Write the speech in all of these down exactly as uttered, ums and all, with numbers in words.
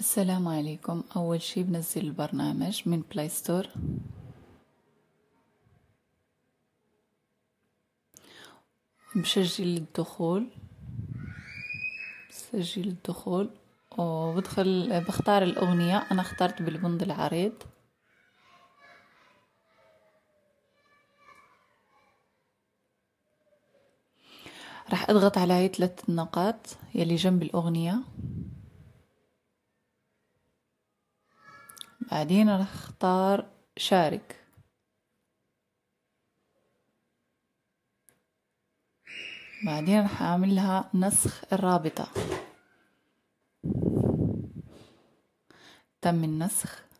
السلام عليكم. اول شي بنزل البرنامج من بلاي ستور بسجل الدخول بسجل الدخول وبدخل بختار الاغنية. انا اخترت بالبند العريض. راح اضغط على هاي ثلاث نقاط يلي جنب الاغنية، بعدين راح اختار شارك. بعدين راح اعملها نسخ الرابطة. تم النسخ.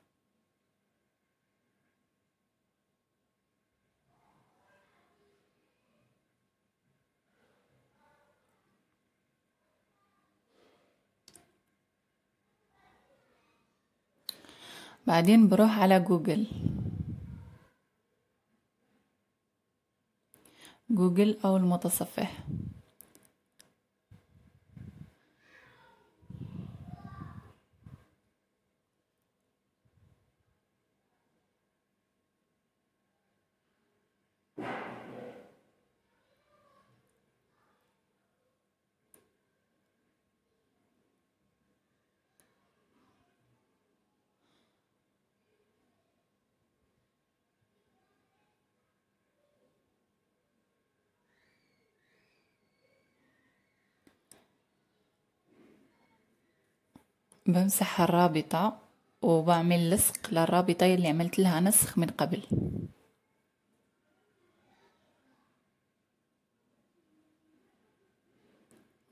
بعدين بروح على جوجل جوجل او المتصفح. بمسح الرابطة وبعمل لصق للرابطة اللي عملت لها نسخ من قبل.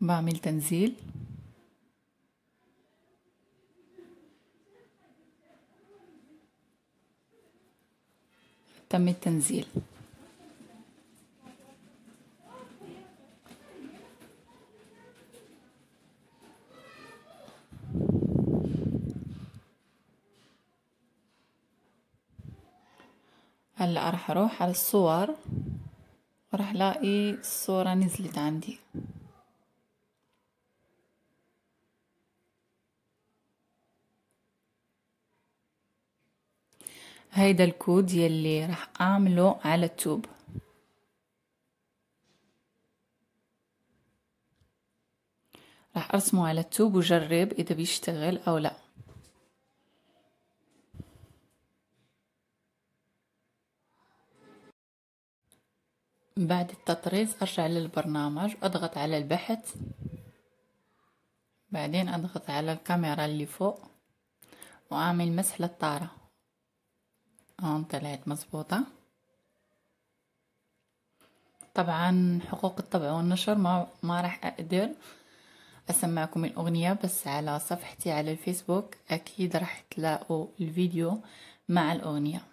بعمل تنزيل. تم التنزيل. هلا راح اروح على الصور وراح لاقي الصورة نزلت عندي. هيدا الكود يلي راح اعمله على التوب. راح ارسمه على التوب وجرب اذا بيشتغل او لا. بعد التطريز ارجع للبرنامج واضغط على البحث، بعدين اضغط على الكاميرا اللي فوق واعمل مسح للطارة. هون طلعت مظبوطة. طبعا حقوق الطبع والنشر ما ما راح اقدر اسمعكم الاغنية، بس على صفحتي على الفيسبوك اكيد راح تلاقوا الفيديو مع الاغنية.